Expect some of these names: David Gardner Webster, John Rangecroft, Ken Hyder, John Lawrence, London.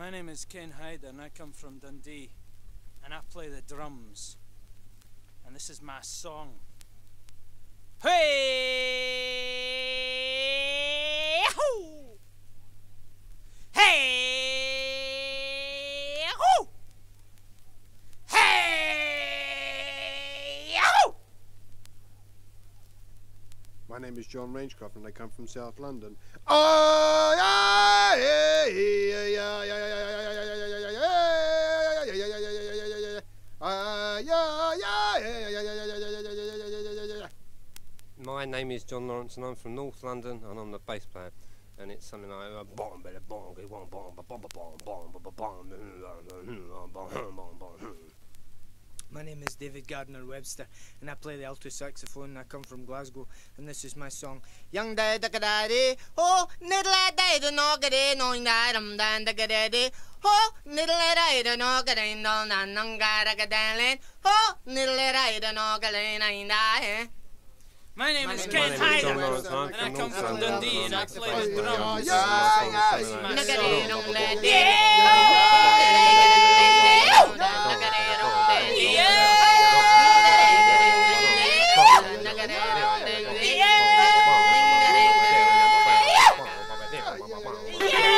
My name is Ken Hyder and I come from Dundee and I play the drums. And this is my song. Hey! Ho! Hey! Ho! Hey! Ho! My name is John Rangecroft and I come from South London. Oh, yeah, yeah, yeah, yeah. My name is John Lawrence and I'm from North London and I'm the bass player, and it's something like My name is David Gardner Webster and I play the alto saxophone and I come from Glasgow and this is my song. Young Dad Daddy, oh little Dad Nogade knowing that I'm Dan Daddy, oh little Dad Nogade no Nangaragadan, oh little Dad Nogade I. My name is Ken Hyder, and I come from Dundee, and I play the drums. Yeah!